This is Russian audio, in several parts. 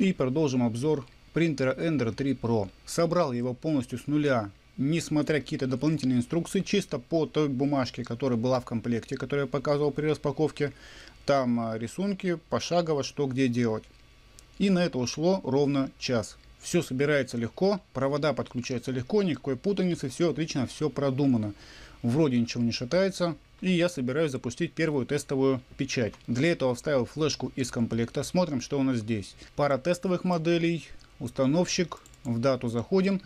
И продолжим обзор принтера Ender 3 Pro. Собрал его полностью с нуля, несмотря на какие-то дополнительные инструкции, чисто по той бумажке, которая была в комплекте, которую я показывал при распаковке. Там рисунки, пошагово, что где делать. И на это ушло ровно час. Все собирается легко, провода подключаются легко, никакой путаницы, все отлично, все продумано. Вроде ничего не шатается. И я собираюсь запустить первую тестовую печать. Для этого вставил флешку из комплекта. Смотрим, что у нас здесь. Пара тестовых моделей, установщик, в дату заходим.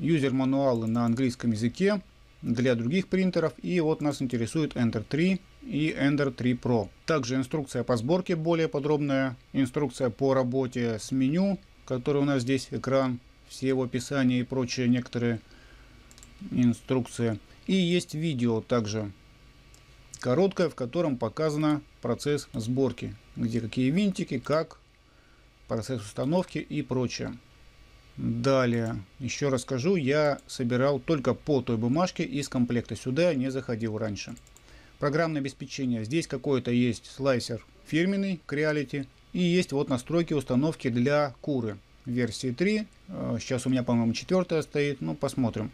Юзер-мануалы на английском языке для других принтеров. И вот нас интересует Ender 3 и Ender 3 Pro. Также инструкция по сборке более подробная. Инструкция по работе с меню, который у нас здесь экран. Все его описания и прочие некоторые инструкции. И есть видео также. Короткое, в котором показано процесс сборки. Где какие винтики, как, процесс установки и прочее. Далее, еще раз скажу, я собирал только по той бумажке из комплекта. Сюда я не заходил раньше. Программное обеспечение. Здесь какой-то есть слайсер фирменный, Creality. И есть вот настройки установки для Куры. Версии 3. Сейчас у меня, по-моему, 4 стоит. Ну, посмотрим.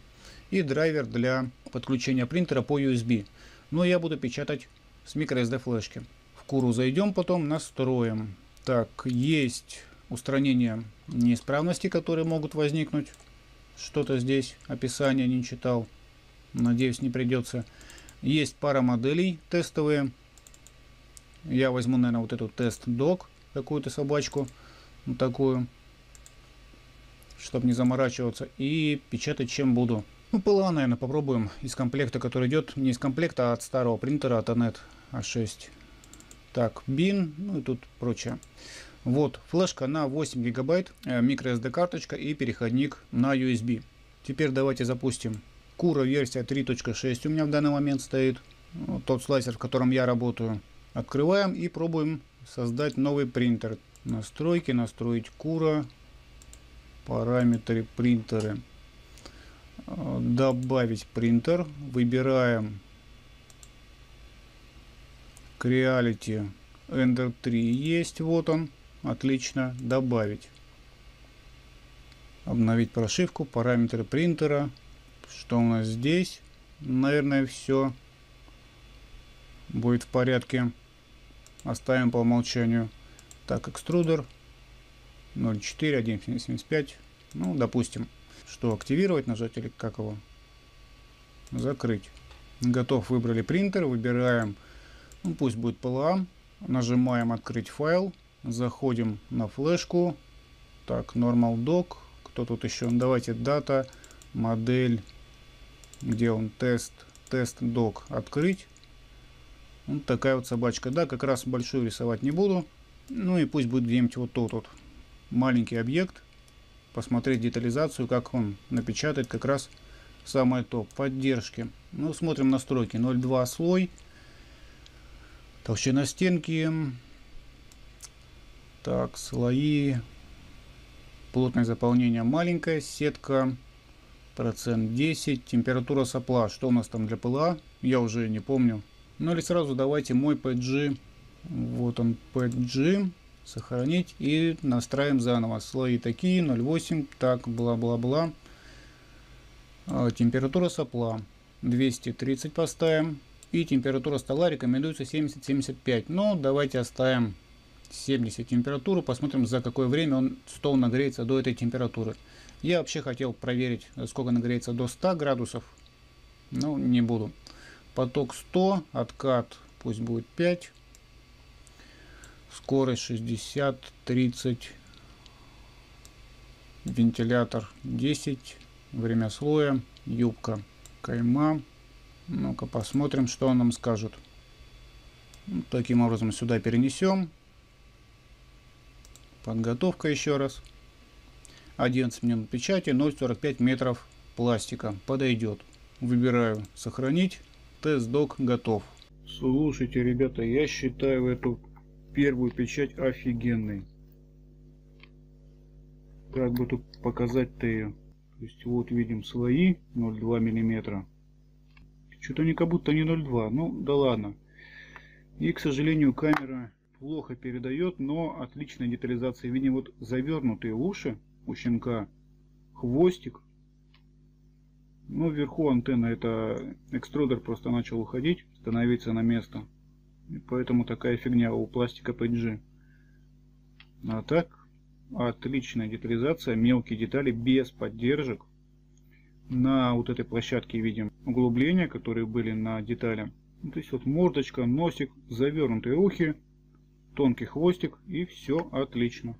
И драйвер для подключения принтера по USB. Но я буду печатать с microSD флешки. В Куру зайдем, потом настроим. Так, есть устранение неисправностей, которые могут возникнуть. Что-то здесь описание не читал. Надеюсь, не придется. Есть пара моделей тестовые. Я возьму, наверное, вот эту тест-дог. Какую-то собачку. Вот такую. Чтобы не заморачиваться. И печатать чем буду. Ну, ПЛА, наверное, попробуем из комплекта, который идет не из комплекта, а от старого принтера, от ANET A6. Так, бин, ну и тут прочее. Вот, флешка на 8 гигабайт, microSD карточка и переходник на USB. Теперь давайте запустим. Cura версия 3.6 у меня в данный момент стоит. Вот тот слайсер, в котором я работаю. Открываем и пробуем создать новый принтер. Настройки, настроить Cura, параметры, принтеры. Добавить принтер, выбираем Creality, Ender 3 есть, вот он, отлично, добавить, обновить прошивку, параметры принтера, что у нас здесь, наверное, все будет в порядке, оставим по умолчанию, так, экструдер 0.4, 1.75, ну, допустим. Что, активировать нажать или как его? Закрыть. Готов, выбрали принтер, выбираем, ну, пусть будет PLA, нажимаем открыть файл, заходим на флешку, так, normal doc, кто тут еще? Давайте дата, модель, где он, тест doc, открыть. Вот такая вот собачка, да, как раз большую рисовать не буду, ну и пусть будет где-нибудь вот тут вот, маленький объект. Посмотреть детализацию, как он напечатает, как раз самое то. Поддержки. Ну, смотрим настройки. 0.2 слой. Толщина стенки. Так, слои. Плотность заполнения маленькая. Сетка. Процент 10. Температура сопла. Что у нас там для ПЛА? Я уже не помню. Ну или сразу давайте мой PG. Вот он PG. Сохранить и настраиваем заново. Слои такие, 0.8, так, бла-бла-бла. Температура сопла 230 поставим. И температура стола рекомендуется 70-75. Но давайте оставим 70 температуру. Посмотрим, за какое время он стол нагреется до этой температуры. Я вообще хотел проверить, сколько нагреется до 100 градусов. Но не буду. Поток 100, откат пусть будет 5. Скорость 60, 30, вентилятор 10, время слоя, юбка, кайма. Ну-ка посмотрим, что он нам скажет. Вот таким образом сюда перенесем. Подготовка еще раз. 11 минут печати, 0,45 метров пластика. Подойдет. Выбираю сохранить. Тест-док готов. Слушайте, ребята, я считаю эту первую печать офигенной. Как бы тут показать-то ее? То есть вот видим слои 0,2 миллиметра. Что-то они как будто не 0,2. Ну да ладно. И, к сожалению, камера плохо передает, но отличная детализация. Видим вот завернутые уши у щенка, хвостик. Но вверху антенна, это экструдер просто начал уходить, становиться на место. И поэтому такая фигня у пластика PG. А так, отличная детализация, мелкие детали без поддержек. На вот этой площадке видим углубления, которые были на детали. Ну, то есть вот мордочка, носик, завернутые ухи, тонкий хвостик, и все отлично.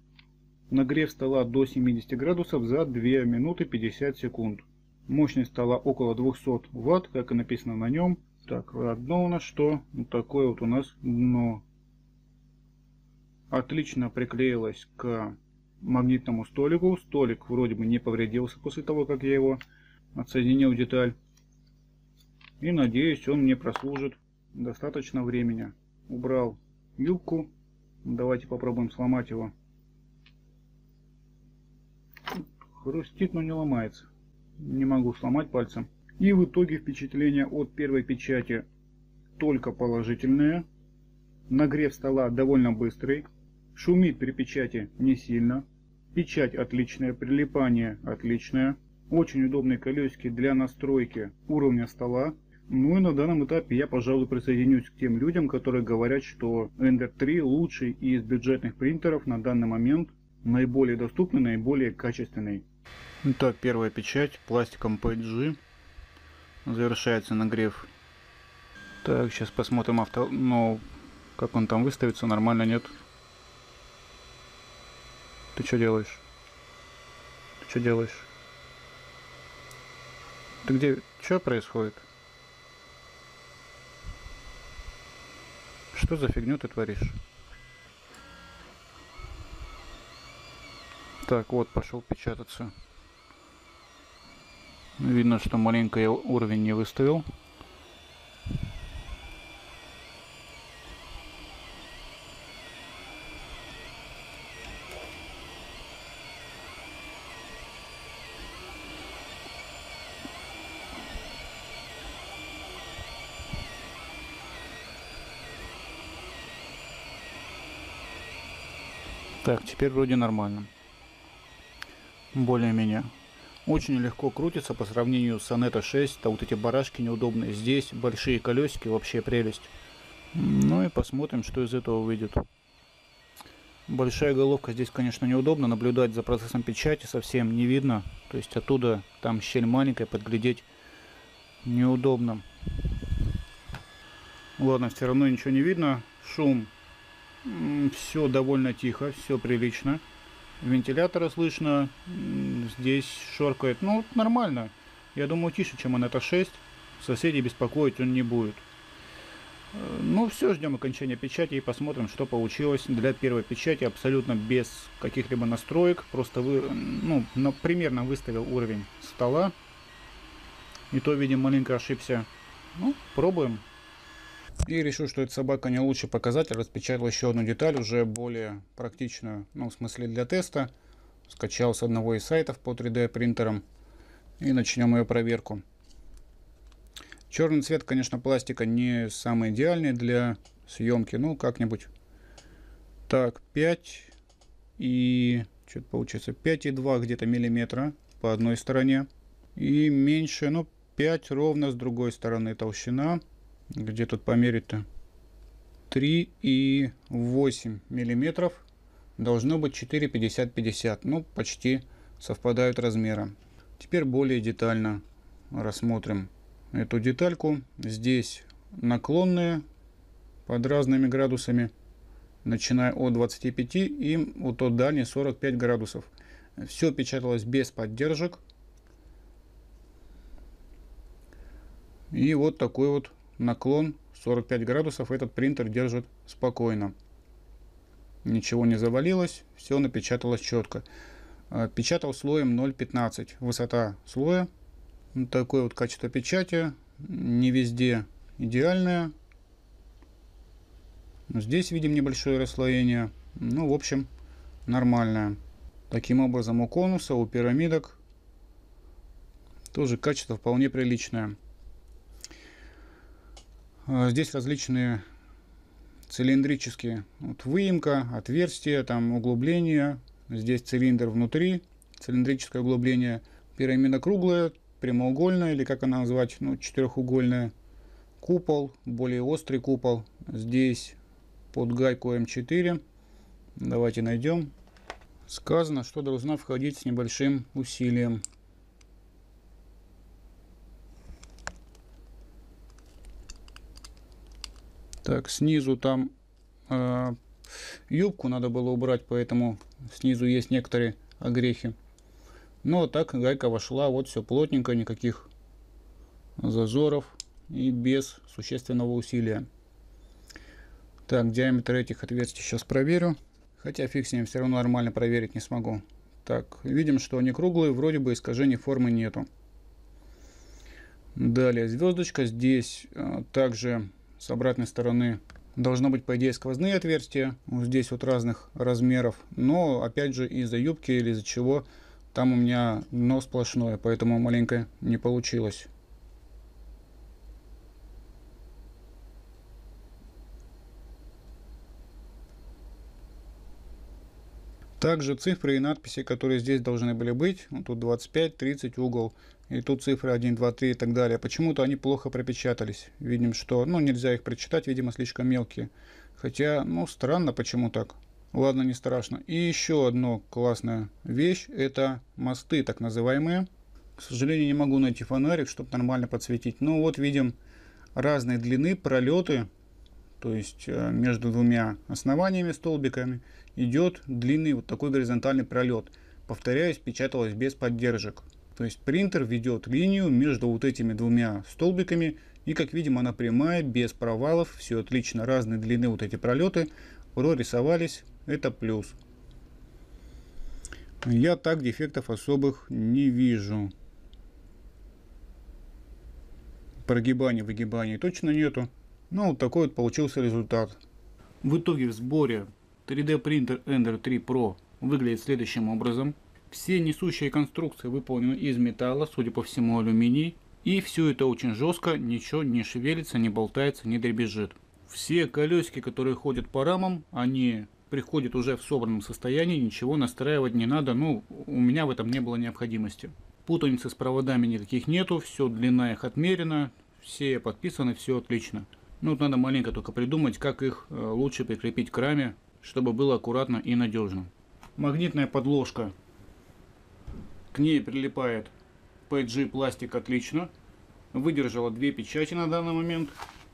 Нагрев стола до 70 градусов за 2 минуты 50 секунд. Мощность стола около 200 Вт, как и написано на нем. Так, одно у нас что? Вот такое вот у нас дно. Отлично приклеилось к магнитному столику. Столик вроде бы не повредился после того, как я его отсоединил деталь. И надеюсь, он мне прослужит достаточно времени. Убрал юбку. Давайте попробуем сломать его. Хрустит, но не ломается. Не могу сломать пальцем. И в итоге впечатления от первой печати только положительные. Нагрев стола довольно быстрый. Шумит при печати не сильно. Печать отличная, прилипание отличное. Очень удобные колесики для настройки уровня стола. Ну и на данном этапе я, пожалуй, присоединюсь к тем людям, которые говорят, что Ender 3 лучший из бюджетных принтеров на данный момент, наиболее доступный, наиболее качественный. Итак, первая печать пластиком PG. Завершается нагрев. Так, сейчас посмотрим авто... Но как он там выставится, нормально, нет? Ты что делаешь? Ты что делаешь? Ты где? Что происходит? Что за фигню ты творишь? Так, вот, пошел печататься. Видно, что маленько я уровень не выставил. Так, теперь вроде нормально. Более-менее. Очень легко крутится по сравнению с ANET A6. А вот эти барашки неудобные. Здесь большие колесики, вообще прелесть. Ну и посмотрим, что из этого выйдет. Большая головка здесь, конечно, неудобно. Наблюдать за процессом печати совсем не видно. То есть оттуда там щель маленькая, подглядеть неудобно. Ладно, все равно ничего не видно. Шум. Все довольно тихо, все прилично. Вентилятора слышно. Здесь шоркает. Ну, нормально. Я думаю, тише, чем ANET A6. Соседей беспокоить он не будет. Ну, все, ждем окончания печати и посмотрим, что получилось. Для первой печати абсолютно без каких-либо настроек. Просто примерно выставил уровень стола. И то, видимо, маленько ошибся. Ну, пробуем. И решил, что эта собака не лучший показатель, распечатал еще одну деталь, уже более практичную, ну, в смысле для теста. Скачал с одного из сайтов по 3D принтерам и начнем ее проверку. Черный цвет, конечно, пластика не самый идеальный для съемки, ну, как-нибудь. Так, 5 и... что это получается? 5,2 где-то миллиметра по одной стороне. И меньше, ну, 5 ровно с другой стороны толщина. Где тут померить-то? 3,8 миллиметров. Должно быть 4,50-50. Ну, почти совпадают размеры. Теперь более детально рассмотрим эту детальку. Здесь наклонные под разными градусами. Начиная от 25 и вот от дальней 45 градусов. Все печаталось без поддержек. И вот такой вот наклон 45 градусов этот принтер держит спокойно. Ничего не завалилось, все напечаталось четко. Печатал слоем 0,15. Высота слоя. Вот такое вот качество печати. Не везде идеальное. Здесь видим небольшое расслоение. Ну, в общем, нормальное. Таким образом, у конуса, у пирамидок тоже качество вполне приличное. Здесь различные цилиндрические. Вот выемка, отверстие, там углубление. Здесь цилиндр внутри, цилиндрическое углубление. Пирамида круглая, прямоугольная, или как она назвать, ну, четырехугольная. Купол, более острый купол. Здесь под гайку М4. Давайте найдем. Сказано, что должна входить с небольшим усилием. Так, снизу там юбку надо было убрать, поэтому снизу есть некоторые огрехи. Но так гайка вошла, вот все плотненько, никаких зазоров и без существенного усилия. Так, диаметр этих отверстий сейчас проверю. Хотя фиг с ним, все равно нормально проверить не смогу. Так, видим, что они круглые, вроде бы искажений формы нету. Далее звездочка. Здесь также с обратной стороны должно быть, по идее, сквозные отверстия. Здесь вот разных размеров. Но, опять же, из-за юбки или из-за чего, там у меня дно сплошное, поэтому маленько не получилось. Также цифры и надписи, которые здесь должны были быть. Тут 25, 30, угол. И тут цифры 1, 2, 3 и так далее. Почему-то они плохо пропечатались. Видим, что, ну, нельзя их прочитать, видимо, слишком мелкие. Хотя, ну, странно, почему так. Ладно, не страшно. И еще одна классная вещь. Это мосты, так называемые. К сожалению, не могу найти фонарик, чтобы нормально подсветить. Ну, вот видим разной длины пролеты. То есть между двумя основаниями, столбиками, идет длинный вот такой горизонтальный пролет. Повторяюсь, печаталось без поддержек. То есть принтер ведет линию между вот этими двумя столбиками. И, как видим, она прямая, без провалов. Все отлично. Разной длины вот эти пролеты прорисовались. Это плюс. Я так дефектов особых не вижу. Прогибаний, выгибаний точно нету. Ну, вот такой вот получился результат. В итоге в сборе 3D принтер Ender 3 Pro выглядит следующим образом. Все несущие конструкции выполнены из металла, судя по всему алюминий. И все это очень жестко, ничего не шевелится, не болтается, не дребезжит. Все колесики, которые ходят по рамам, они приходят уже в собранном состоянии, ничего настраивать не надо. Ну, у меня в этом не было необходимости. Путаницы с проводами никаких нету, все длина их отмерена, все подписаны, все отлично. Ну, вот надо маленько только придумать, как их лучше прикрепить к раме, чтобы было аккуратно и надежно. Магнитная подложка. К ней прилипает PG пластик отлично. Выдержала две печати на данный момент.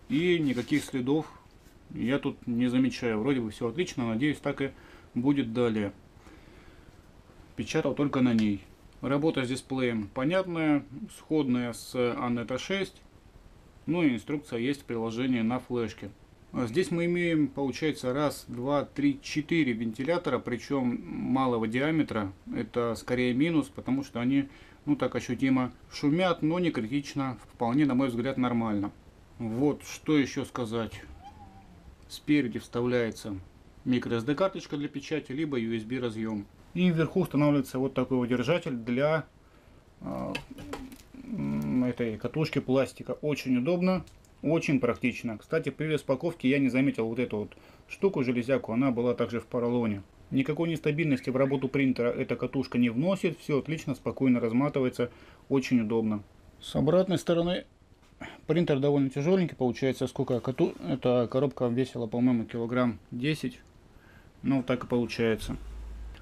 И никаких следов я тут не замечаю. Вроде бы все отлично, надеюсь, так и будет далее. Печатал только на ней. Работа с дисплеем понятная, сходная с ANET A6. Ну и инструкция есть в приложении на флешке. Здесь мы имеем, получается, 1, 2, 3, 4 вентилятора, причем малого диаметра. Это скорее минус, потому что они, ну, так ощутимо шумят, но не критично. Вполне, на мой взгляд, нормально. Вот, что еще сказать. Спереди вставляется microSD карточка для печати, либо USB разъем. И вверху устанавливается вот такой вот держатель для... этой катушки пластика. Очень удобно, очень практично. Кстати, при распаковке я не заметил вот эту вот штуку, железяку, она была также в поролоне. Никакой нестабильности в работу принтера эта катушка не вносит, все отлично, спокойно разматывается, очень удобно. С обратной стороны принтер довольно тяжеленький, получается, сколько эта коробка весила, по-моему, килограмм 10, ну так и получается.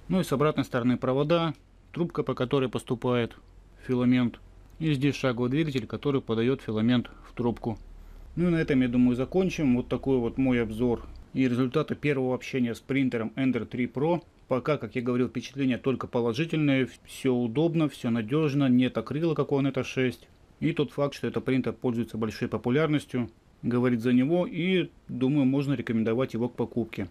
Ну и с обратной стороны провода, трубка, по которой поступает филамент. И здесь шаговый двигатель, который подает филамент в трубку. Ну и на этом, я думаю, закончим. Вот такой вот мой обзор и результаты первого общения с принтером Ender 3 Pro. Пока, как я говорил, впечатления только положительные. Все удобно, все надежно. Нет акрила, как у ANET A6. И тот факт, что этот принтер пользуется большой популярностью, говорит за него. И, думаю, можно рекомендовать его к покупке.